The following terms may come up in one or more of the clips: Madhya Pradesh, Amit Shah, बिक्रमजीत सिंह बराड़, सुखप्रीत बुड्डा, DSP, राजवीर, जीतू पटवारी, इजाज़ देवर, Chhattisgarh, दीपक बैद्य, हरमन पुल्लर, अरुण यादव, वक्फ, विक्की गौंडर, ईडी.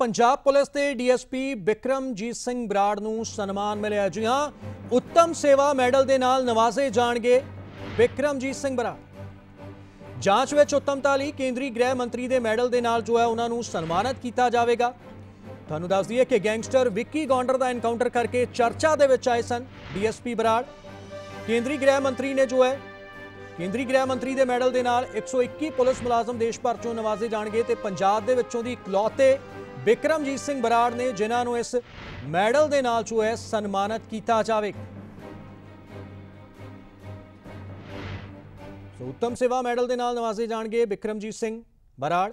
Punjab police के DSP बिक्रमजीत सिंह बराड़ को सम्मान मिले। जी हाँ, उत्तम सेवा मैडल के नाल नवाजे जाएंगे बिक्रमजीत सिंह बराड़। जांच में उत्तमता लिए केंद्रीय गृह मंत्री के मैडल के नाल जो है उन्होंने सम्मानित किया जाएगा। थानू दस दिए कि गैंगस्टर विक्की गौंडर का एनकाउंटर करके चर्चा दे विच आए सन डीएसपी बराड़। केंद्रीय गृह मंत्री ने जो है केंद्रीय गृह मंत्री के मैडल के नाल 121 पुलिस मुलाजम देश भर चों नवाजे जाएंगे तो पंजाब के विचों दी इकलौते बिक्रमजीत सिंह बराड़ ने जिन्होंने इस मैडल के नाल जो है सन्मानित किया जाएगा। उत्तम सेवा मैडल के नाल नवाजे जाएंगे बिक्रमजीत सिंह बराड़।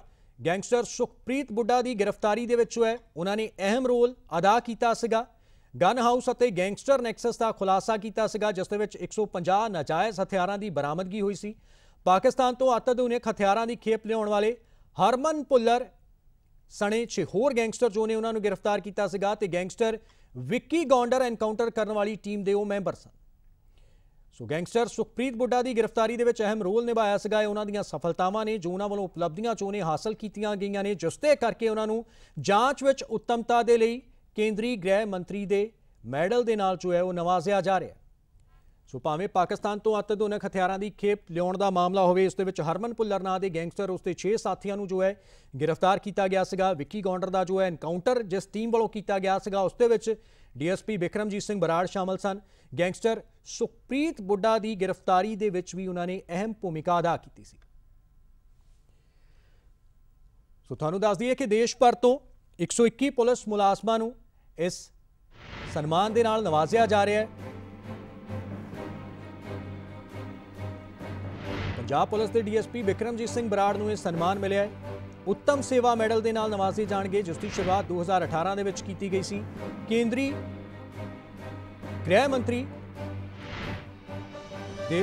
गैंगस्टर सुखप्रीत बुड्डा की गिरफ्तारी दे विच है उन्होंने अहम रोल अदा किया सीगा। गन हाउस और गैंगस्टर नैक्सस का खुलासा किया सीगा जिस दे विच 150 नाजायज़ हथियारों की बरामदगी हुई सी। पाकिस्तान तो अत्याधुनिक हथियारों की खेप लियाउण वाले हरमन पुलर सने 6 होर गैंगस्टर जो ने उन्होंने गिरफ्तार किया सीगा ते गैंगस्टर विक्की गौंडर एनकाउंटर करने वाली टीम के वो मैंबर सन। सो गैंगस्टर सुखप्रीत बुड्डा की गिरफ्तारी के अहम रोल निभाया सीगा। उन्होंने दी सफलतावां ने जो उन्होंने वालों उपलब्धियां जो उन्हें हासिल कीतियां गईयां ने जिसते करके उन्होंने जांच विच उत्तमता दे लई केंद्रीय गृह मंत्री दे मैडल दे नाल जो है वो नवाजिया जा रहा है। सो भावें पाकिस्तान तो अत्याधुनिक हथियारों की खेप लियाउण दा मामला होवे इस दे विच हरमन पुल्लर नां दे गैंगस्टर उसके 6 साथियों जो है गिरफ्तार किया गया सीगा। विक्की गौंडर का जो है एनकाउंटर जिस टीम वालों किया गया सीगा उसदे विच डीएसपी बिक्रमजीत सिंह बराड़ शामिल सन। गैंगस्टर सुखप्रीत बुड्डा की गिरफ्तारी दे विच भी उन्होंने अहम भूमिका अदा की सी। सो थानू दस दिए कि देश भर तो 121 पुलिस मुलाजमां नू इस सन्मान दे नाल नवाजिया जा रहा है। पंजाब पुलिस के डीएसपी बिक्रमजीत सिंह बराड़ नू यह सन्मान मिले है। उत्तम सेवा मैडल के नाल नवाजे जाएंगे जिसकी शुरुआत 2018 में की गई सी। केंद्रीय गृह मंत्री दे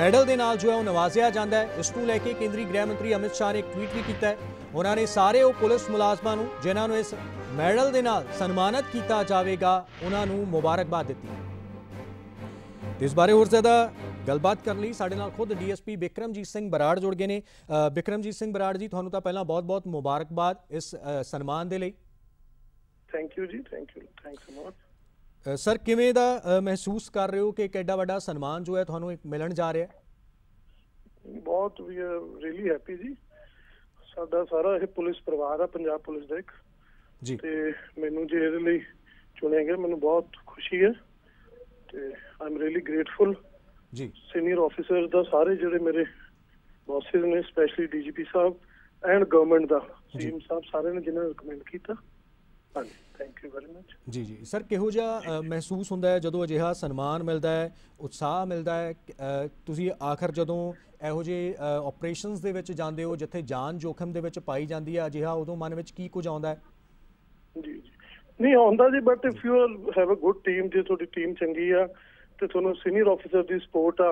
मैडल के नाल जो है वह नवाजिया जाता है। इसको लैके केंद्रीय गृह मंत्री अमित शाह ने एक ट्वीट भी किया। उन्होंने सारे वो पुलिस मुलाजमां जिन्होंने इस मैडल के नाल सन्मानित किया जाएगा उन्होंने मुबारकबाद दी। इस बारे होर ज़्यादा गलबात करने लिए साढ़े नाल खुद डीएसपी बिक्रमजीत सिंह बराड़ जुड़ गए ने। बिक्रमजीत सिंह बराड़ जी, थानू तां पहला बहुत-बहुत मुबारकबाद इस सन्मान दे लई। थैंक यू जी, thank you, thanks a lot. Sir, किवें दा महसूस कर रहे हो कि कितना बड़ा सन्मान जो है थानू मिलन जा रहा है? बहुत वी आर रियली हैप्पी जी। साडा सारा ये पुलिस परिवार है पंजाब पुलिस दा एक जी ते मैनू जे इहदे लई चुने गए मैनू बहुत खुशी है ते आई एम रियली ग्रेटफुल जी। सीनियर ऑफिसर दा सारे जिहड़े मेरे बॉसेस ने स्पेशली डीजीपी साहब एंड गवर्नमेंट दा सीएम साहब सारे ने जिन्हें रिकमेंड किया। हाँ, थैंक यू वेरी मच जी। जी सर, किहो जिहा महसूस हुंदा है जदों अजिहा सन्मान मिलता है, उत्साह मिलता है? तुसीं आखिर जदों इहो जिहे ऑपरेशनस दे विच जांदे हो जिथे जान जोखम दे विच पाई जांदी है अजिहा उदों मन विच की कुछ आउंदा है? जी जी नहीं आउंदा जी, but if you have a good team, जे तुहाडी टीम चंगी आ ਤੇ ਤੁਹਾਨੂੰ ਸੀਨੀਅਰ ਆਫਿਸਰ ਦੀ ਸਪੋਰਟ ਆ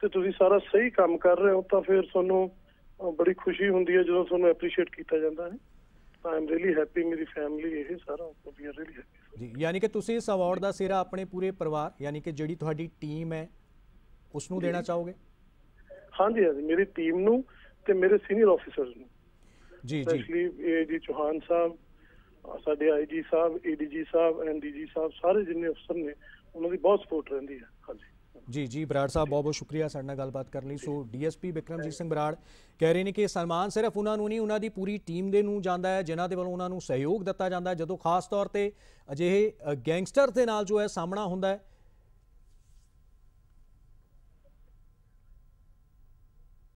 ਤੇ ਤੁਸੀਂ ਸਾਰਾ ਸਹੀ ਕੰਮ ਕਰ ਰਹੇ ਹੋ ਤਾਂ ਫਿਰ ਤੁਹਾਨੂੰ ਬੜੀ ਖੁਸ਼ੀ ਹੁੰਦੀ ਹੈ ਜਦੋਂ ਤੁਹਾਨੂੰ ਐਪਰੀਸ਼ੀਏਟ ਕੀਤਾ ਜਾਂਦਾ ਹੈ। ਆਈ ਐਮ ਰੀਲੀ ਹੈਪੀ, ਮੇਰੀ ਫੈਮਿਲੀ ਇਹ ਸਾਰਾ ਵੀ ਆਰ ਰੀਲੀ ਹੈਪੀ ਜੀ। ਯਾਨੀ ਕਿ ਤੁਸੀਂ ਇਸ ਅਵਾਰਡ ਦਾ ਸਿਰਾ ਆਪਣੇ ਪੂਰੇ ਪਰਿਵਾਰ ਯਾਨੀ ਕਿ ਜਿਹੜੀ ਤੁਹਾਡੀ ਟੀਮ ਹੈ ਉਸ ਨੂੰ ਦੇਣਾ ਚਾਹੋਗੇ? ਹਾਂਜੀ ਹਾਂਜੀ, ਮੇਰੀ ਟੀਮ ਨੂੰ ਤੇ ਮੇਰੇ ਸੀਨੀਅਰ ਆਫਿਸਰਸ ਨੂੰ ਜੀ ਜੀ। ਇਹ ਜੀ ਚੌਹਾਨ ਸਾਹਿਬ ਸਾਡੇ ਆਈਜੀ ਸਾਹਿਬ ਏਡੀਜੀ ਸਾਹਿਬ ਐਂਡ ਡੀਜੀ ਸਾਹਿਬ ਸਾਰੇ ਜਿੰਨੇ ਅਫਸਰ ਨੇ उन्होंने बहुत सपोर्ट रही है। हाँ जी जी बराड़ साहब, बहुत बहुत शुक्रिया साढ़े नाल गलबात करने। सो डीएसपी बिक्रमजीत सिंह बराड़ कह रहे हैं कि सन्मान सिर्फ उन्होंने नहीं उन्होंने पूरी टीम दे नूं जांदा है जिन्हों के वालों उन्होंने सहयोग दिता जाता है जो खास तौर पर अजिहे गैंगस्टर के नाल जो है सामना होंदा है।